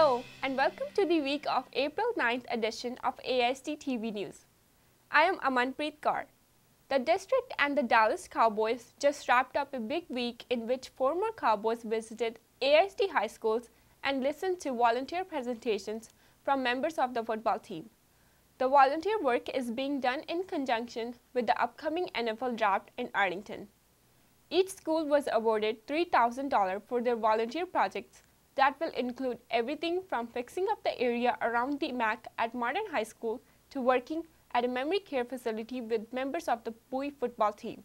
Hello and welcome to the week of April 9th edition of AISD TV News. I am Amanpreet Kaur. The district and the Dallas Cowboys just wrapped up a big week in which former Cowboys visited AISD high schools and listened to volunteer presentations from members of the football team. The volunteer work is being done in conjunction with the upcoming NFL draft in Arlington. Each school was awarded $3,000 for their volunteer projects that will include everything from fixing up the area around the MAC at Martin High School to working at a memory care facility with members of the Bowie football team.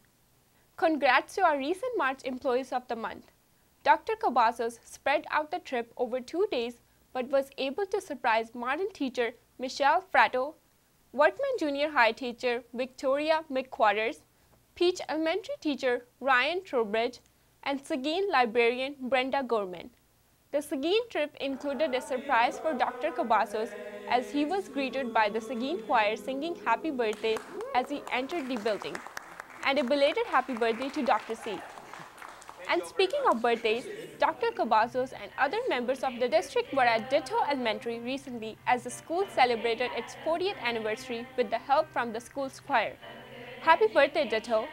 Congrats to our recent March employees of the month. Dr. Cabazos spread out the trip over 2 days but was able to surprise Martin teacher Michelle Fratto, Workman Junior High teacher Victoria McQuarters, Peach Elementary teacher Ryan Trowbridge, and Seguin librarian Brenda Gorman. The Seguin trip included a surprise for Dr. Cabazos as he was greeted by the Seguin choir singing Happy Birthday as he entered the building, and a belated Happy Birthday to Dr. C. And speaking of birthdays, Dr. Cabazos and other members of the district were at Ditto Elementary recently as the school celebrated its 40th anniversary with the help from the school's choir. Happy birthday, Ditto!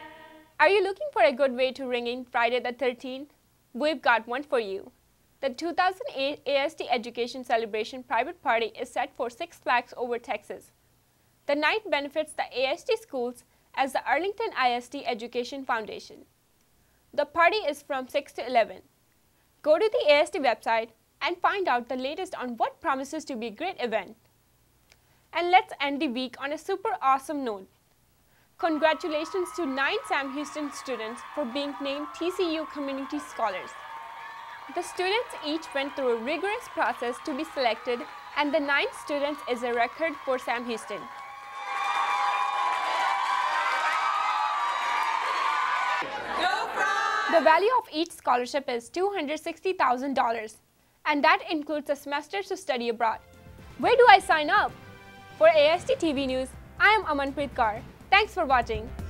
Are you looking for a good way to ring in Friday the 13th? We've got one for you. The 2008 AISD Education Celebration private party is set for Six Flags over Texas. The night benefits the AISD schools as the Arlington ISD Education Foundation. The party is from 6 to 11. Go to the AISD website and find out the latest on what promises to be a great event. And let's end the week on a super awesome note. Congratulations to 9 Sam Houston students for being named TCU Community Scholars. The students each went through a rigorous process to be selected, and the 9 students is a record for Sam Houston. The value of each scholarship is $260,000, and that includes a semester to study abroad. Where do I sign up? For AISD TV News, I am Amanpreet Kaur. Thanks for watching.